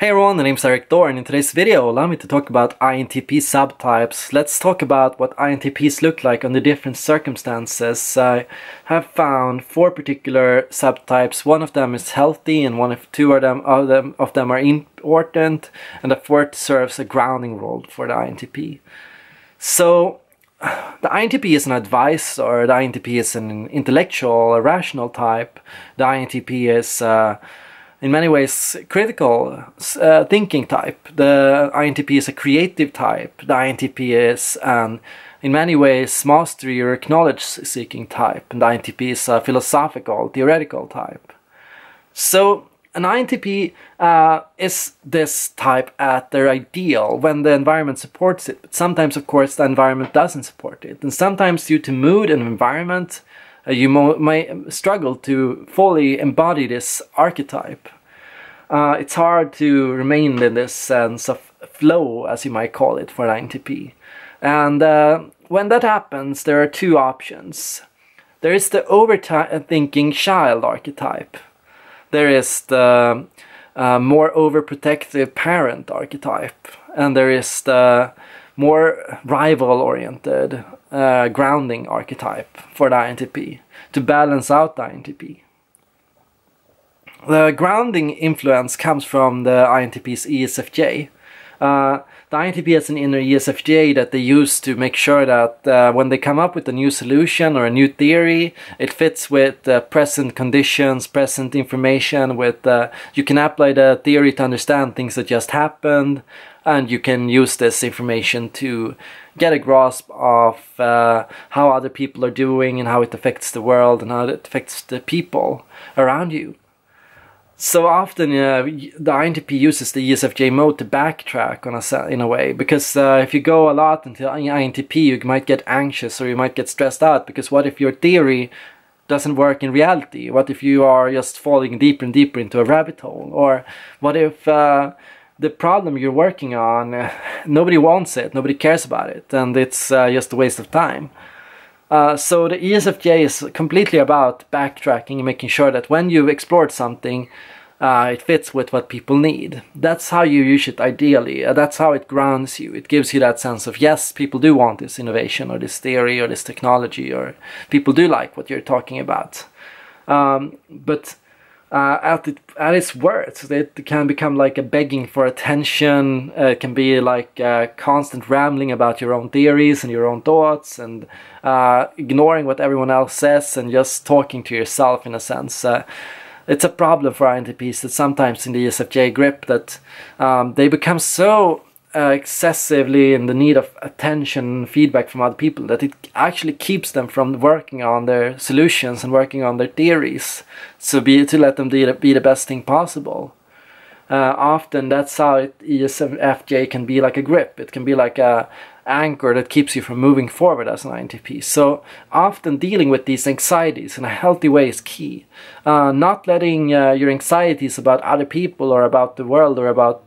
Hey everyone, my name is Erik Thor, and in today's video allow me to talk about INTP subtypes. Let's talk about what INTPs look like under different circumstances. I have found four particular subtypes. One of them is healthy, and two of them are important, and the fourth serves a grounding role for the INTP. So the INTP is an advisor, the INTP is an intellectual, a rational type, the INTP is in many ways critical thinking type. The INTP is a creative type. The INTP is an, in many ways, mastery or knowledge seeking type. And the INTP is a philosophical, theoretical type. So an INTP is this type at their ideal when the environment supports it. But sometimes, of course, the environment doesn't support it. And sometimes due to mood and environment, you may struggle to fully embody this archetype. It's hard to remain in this sense of flow, as you might call it, for INTP. And when that happens, there are two options. There is the overthinking child archetype. There is the more overprotective parent archetype. And there is the more rival-oriented grounding archetype for the INTP, to balance out the INTP. The grounding influence comes from the INTP's ESFJ. The INTP has an inner ESFJ that they use to make sure that when they come up with a new solution or a new theory, it fits with present conditions, present information. With you can apply the theory to understand things that just happened, and you can use this information to get a grasp of how other people are doing and how it affects the world and how it affects the people around you. So often the INTP uses the ESFJ mode to backtrack in a way, because if you go a lot into INTP, you might get anxious or you might get stressed out, because what if your theory doesn't work in reality? What if you are just falling deeper and deeper into a rabbit hole? Or what if the problem you're working on, nobody wants it, nobody cares about it, and it's just a waste of time? So the ESFJ is completely about backtracking and making sure that when you've explored something, it fits with what people need. That's how you use it ideally. That's how it grounds you. It gives you that sense of, yes, people do want this innovation or this theory or this technology, or people do like what you're talking about. At its worst, it can become like a begging for attention. It can be like constant rambling about your own theories and your own thoughts, and ignoring what everyone else says and just talking to yourself, in a sense. It's a problem for INTPs that sometimes in the ESFJ grip that they become so excessively in the need of attention and feedback from other people that it actually keeps them from working on their solutions and working on their theories, to let them be the best thing possible. Often that's how ESFJ can be like a grip. It can be like a anchor that keeps you from moving forward as an INTP. So often dealing with these anxieties in a healthy way is key. Not letting your anxieties about other people or about the world or about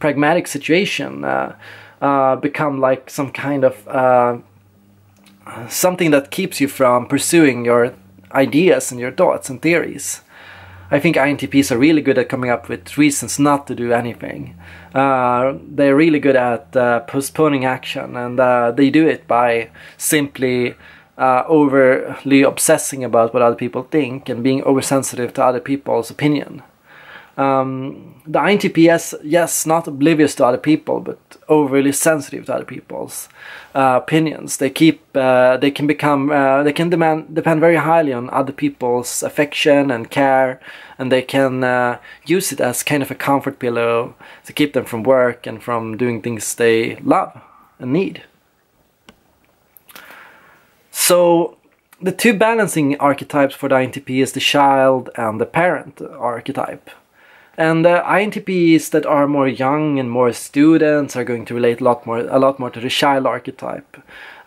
pragmatic situation become like some kind of something that keeps you from pursuing your ideas and your thoughts and theories. I think INTPs are really good at coming up with reasons not to do anything. They're really good at postponing action, and they do it by simply overly obsessing about what other people think and being oversensitive to other people's opinion. The INTP is, yes, not oblivious to other people, but overly sensitive to other people's opinions. They can depend very highly on other people's affection and care, and they can use it as kind of a comfort pillow to keep them from work and from doing things they love and need. So the two balancing archetypes for the INTP is the child and the parent archetype. And INTPs that are more young and more students are going to relate a lot more to the child archetype.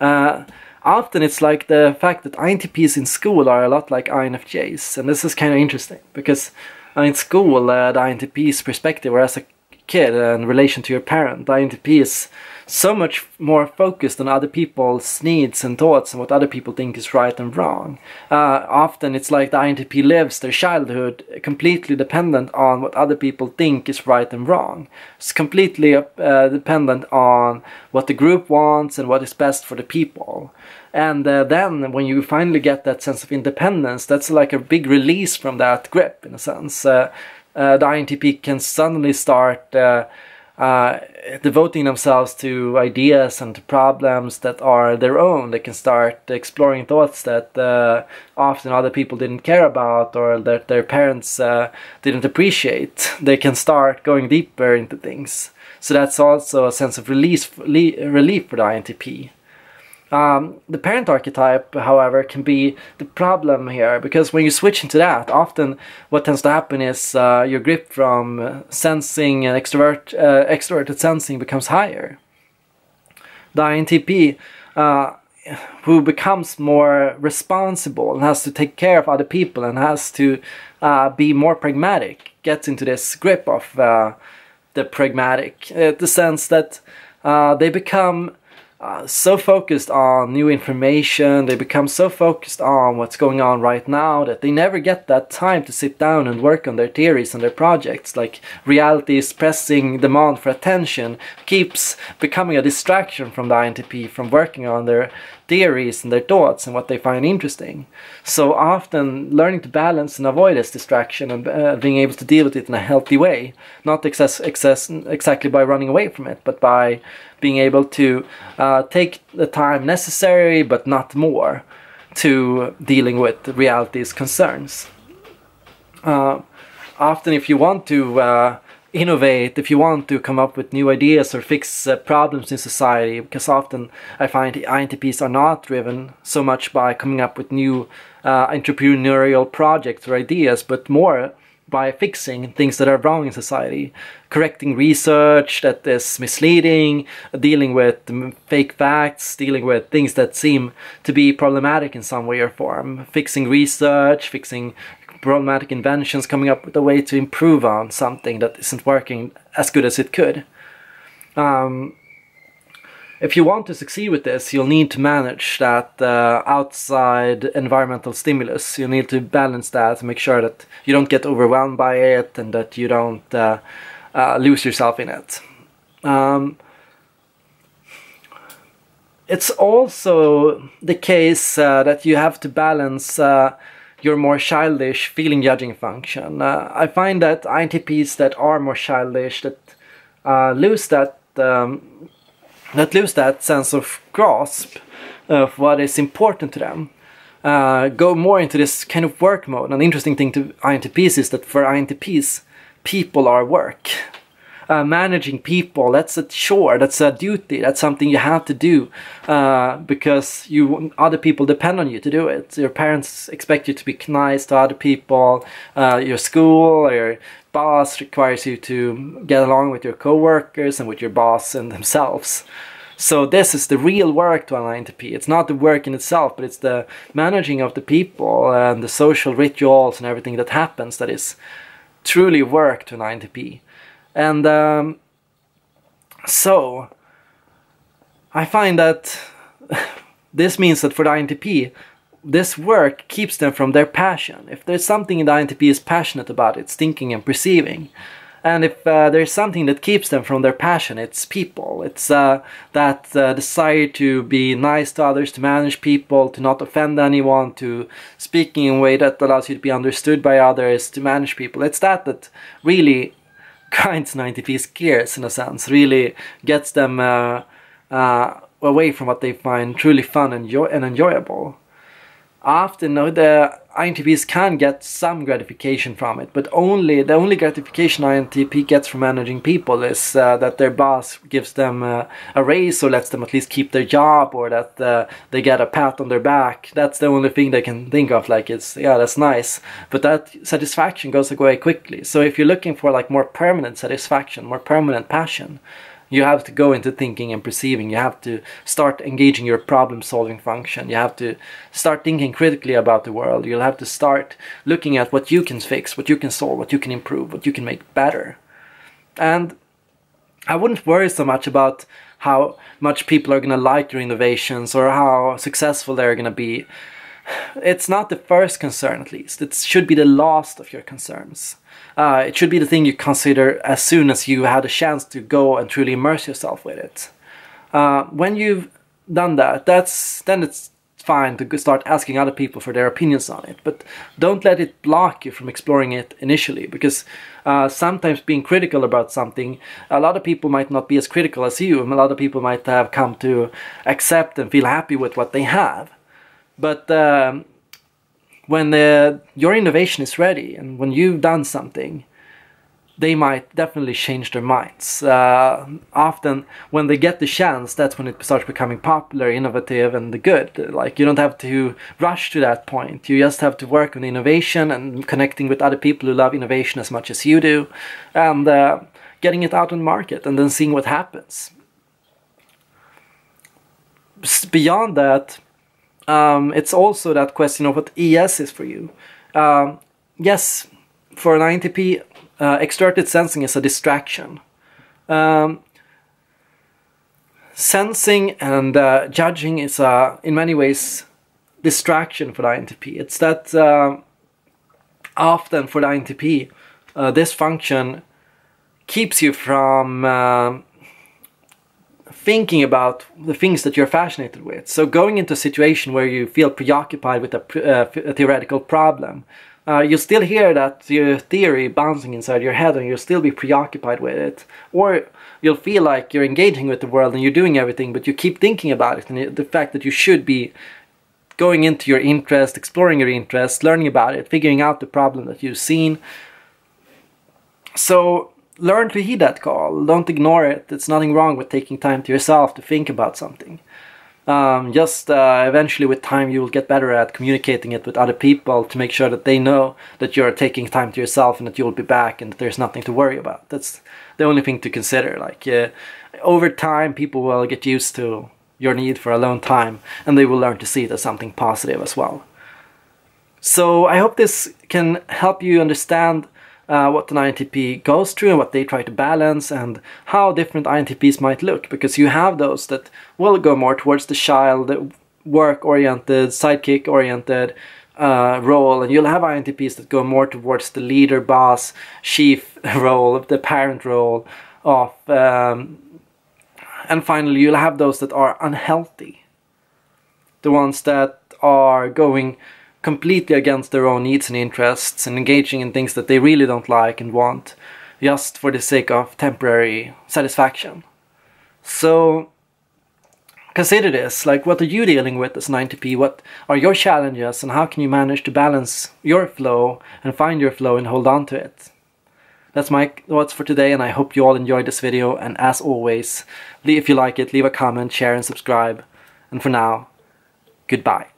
Often it's like the fact that INTPs in school are a lot like INFJs, and this is kind of interesting because in school the INTP's perspective, whereas a kid in relation to your parent. INTP is so much more focused on other people's needs and thoughts and what other people think is right and wrong. Often it's like the INTP lives their childhood completely dependent on what other people think is right and wrong. It's completely dependent on what the group wants and what is best for the people. And then when you finally get that sense of independence, that's like a big release from that grip, in a sense. The INTP can suddenly start devoting themselves to ideas and to problems that are their own. They can start exploring thoughts that often other people didn't care about, or that their parents didn't appreciate. They can start going deeper into things. So that's also a sense of relief for the INTP. The parent archetype, however, can be the problem here, because when you switch into that, often what tends to happen is your grip from sensing and extroverted sensing becomes higher. The INTP, who becomes more responsible and has to take care of other people and has to be more pragmatic, gets into this grip of the pragmatic, the sense that they become so focused on new information, they become so focused on what's going on right now that they never get that time to sit down and work on their theories and their projects. Like, reality's pressing demand for attention keeps becoming a distraction from the INTP from working on their theories and their thoughts and what they find interesting. So often learning to balance and avoid this distraction and being able to deal with it in a healthy way, not exactly by running away from it, but by being able to take the time necessary, but not more, to dealing with reality's concerns. Often if you want to innovate, if you want to come up with new ideas or fix problems in society, because often I find INTPs are not driven so much by coming up with new entrepreneurial projects or ideas, but more by fixing things that are wrong in society, correcting research that is misleading, dealing with fake facts, dealing with things that seem to be problematic in some way or form, fixing research, fixing problematic inventions, coming up with a way to improve on something that isn't working as good as it could. If you want to succeed with this, you'll need to manage that outside environmental stimulus. You'll need to balance that and make sure that you don't get overwhelmed by it and that you don't lose yourself in it. It's also the case that you have to balance your more childish feeling-judging function. I find that INTPs that are more childish, that lose that sense of grasp of what is important to them, go more into this kind of work mode. An interesting thing to INTPs is that for INTPs, people are work. Managing people, that's a chore, that's a duty, that's something you have to do because other people depend on you to do it. Your parents expect you to be nice to other people, your school or your boss requires you to get along with your co-workers and with your boss and themselves. So this is the real work to an INTP. It's not the work in itself, but it's the managing of the people and the social rituals and everything that happens that is truly work to an INTP. And so I find that this means that for the INTP, this work keeps them from their passion. If there's something the INTP is passionate about, it's thinking and perceiving. And if there's something that keeps them from their passion, it's people. It's that desire to be nice to others, to manage people, to not offend anyone, to speaking in a way that allows you to be understood by others, to manage people. It's that really kinds of INTPs gears, in a sense, really gets them away from what they find truly fun and enjoyable. Often the INTPs can get some gratification from it, but the only gratification INTP gets from managing people is that their boss gives them a raise, or lets them at least keep their job, or that they get a pat on their back. That's the only thing they can think of, like, it's, yeah, that's nice, but that satisfaction goes away quickly. So if you're looking for like more permanent satisfaction, more permanent passion, you have to go into thinking and perceiving. You have to start engaging your problem-solving function. You have to start thinking critically about the world. You'll have to start looking at what you can fix, what you can solve, what you can improve, what you can make better. And I wouldn't worry so much about how much people are going to like your innovations or how successful they're going to be. It's not the first concern, at least. It should be the last of your concerns. It should be the thing you consider as soon as you had a chance to go and truly immerse yourself with it. When you've done that, then it's fine to start asking other people for their opinions on it, but don't let it block you from exploring it initially, because sometimes being critical about something, a lot of people might not be as critical as you, and a lot of people might have come to accept and feel happy with what they have. But when your innovation is ready, and when you've done something, they might definitely change their minds. Often when they get the chance, that's when it starts becoming popular, innovative, and good. Like, you don't have to rush to that point. You just have to work on innovation and connecting with other people who love innovation as much as you do, and getting it out on the market and then seeing what happens. Beyond that, it's also that question of what ES is for you. Yes, for an INTP, extroverted sensing is a distraction. Sensing and judging is, in many ways, distraction for the INTP. It's that often for the INTP, this function keeps you from thinking about the things that you're fascinated with. So going into a situation where you feel preoccupied with a theoretical problem, you'll still hear that your theory bouncing inside your head, and you'll still be preoccupied with it. Or you'll feel like you're engaging with the world and you're doing everything, but you keep thinking about it, and the fact that you should be going into your interest, exploring your interest, learning about it, figuring out the problem that you've seen. So learn to heed that call. Don't ignore it. There's nothing wrong with taking time to yourself to think about something. Eventually with time you will get better at communicating it with other people to make sure that they know that you're taking time to yourself and that you'll be back and that there's nothing to worry about. That's the only thing to consider. Like, over time people will get used to your need for alone time, and they will learn to see it as something positive as well. So I hope this can help you understand what an INTP goes through and what they try to balance, and how different INTPs might look, because you have those that will go more towards the child, work-oriented, sidekick-oriented role, and you'll have INTPs that go more towards the leader, boss, chief role, the parent role, and finally you'll have those that are unhealthy, the ones that are going completely against their own needs and interests and engaging in things that they really don't like and want just for the sake of temporary satisfaction. So consider this, like, what are you dealing with as an INTP? What are your challenges, and how can you manage to balance your flow and find your flow and hold on to it? That's my thoughts for today, and I hope you all enjoyed this video, and as always, if you like it, leave a comment, share and subscribe, and for now, goodbye.